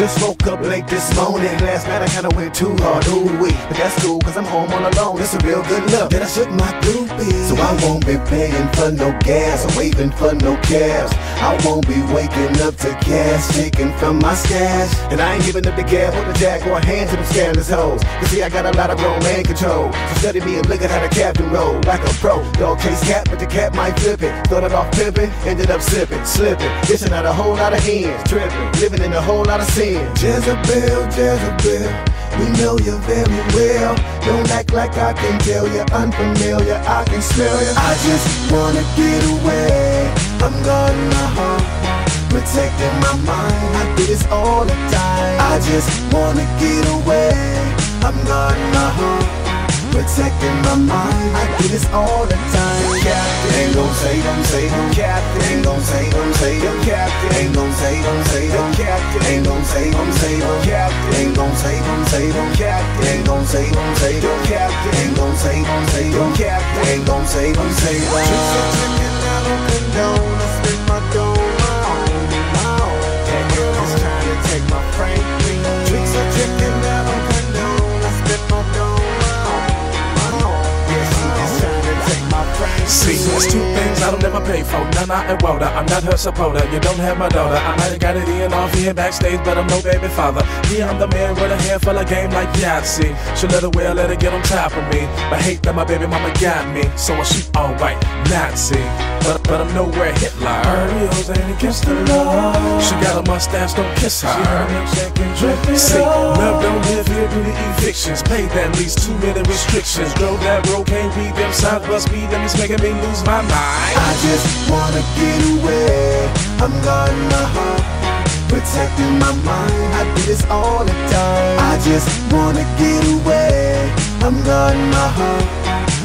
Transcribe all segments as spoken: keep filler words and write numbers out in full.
Just woke up late this morning. Last night I kinda went too hard, ooh wee. But that's cool, cause I'm home all alone. It's a real good luck that I shook my groupie. So I won't be paying for no gas or waving for no cabs. I won't be waking up to gas taken from my stash. And I ain't giving up the gab or the jack or a hand to them scandalous hoes. Cause see I got a lot of grown man control. So study me and look at how the captain roll. Like a pro, dog chase cat, but the cat might flip it. Started off pimping, ended up slipping, slipping. Dishing out a whole lot of ends, tripping, living in a whole lot of sin. Jezebel, Jezebel, we know you very well. Don't act like I can tell you, unfamiliar, I can smell you. I just wanna get away. I'm guarding my heart, protecting my mind. I do this all the time. I just wanna get away. I'm guarding my heart, protecting my mind. I do this all the time. Captain ain't gon' say, don't say, don't. Captain ain't gon' say, don't say, don't. Captain ain't gon' say, don't say, don't. Captain ain't gon' say, don't say, don't. Captain ain't gon' say, don't say, don't. Captain ain't gon' say, don't say, don't. Captain ain't gon' say, don't say, don't. Captain ain't gon' say, don't say, don't. Just a chicken, I don't condone. I spend my dough, my own, my own. That girl is trying to take my Franklin. Tricks a chicken, I don't condone. I spend my dough. See, there's two things I don't ever pay for. Nana and Woda, I'm not her supporter. You don't have my daughter. I might have got it in off here backstage, but I'm no baby father. Yeah, I'm the man with a handful of game like Yahtzee. She let her wear, let her get on top of me. But hate that my baby mama got me, so I shoot all white Nazi. But, but I'm nowhere Hitler. Her ain't against the law. She got a mustache, don't kiss her. She heard him shaking, dripping. See, love don't live here due to evictions. Paid that lease, too many restrictions. Drove that road, can't read them signs, must be them. It's making me lose my mind. I just wanna get away. I'm guarding my heart, protecting my mind. I do this all the time. I just wanna get away. I'm guarding my heart,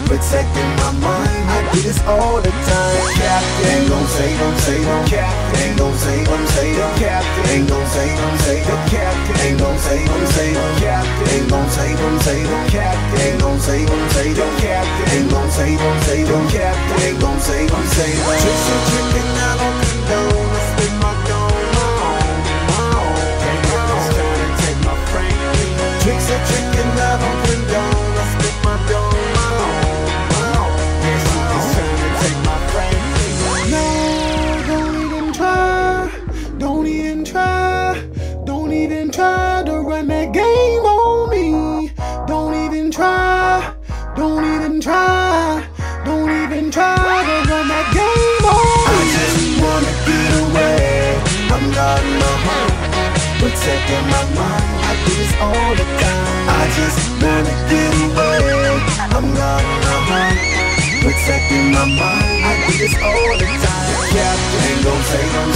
protecting my mind. I do this all the time. Captain ain't gon' say, don't say, don't. Captain ain't gon' say, don't say, don't. Captain ain't gon' say, don't say, don't. Captain ain't gon' say, don't say, don't. Captain ain't gon' say, don't say, don't. Captain ain't gon' say, don't say, don't. Captain ain't gon' say, don't say, don't. Captain ain't gon' say, don't say, don't. Tricks and tricking, I don't condone. I spit my dome, my own, my own. Can't get this time to take my Franklin. Tricks and tricking, I don't condone. I spit my dome. Try, don't even try to run that game on. I just wanna get away. I'm guarding my heart, protecting my mind. I do this all the time. I just wanna get away. I'm guarding my heart, protecting my mind. I do this all the time. Captain ain't gon' say, don't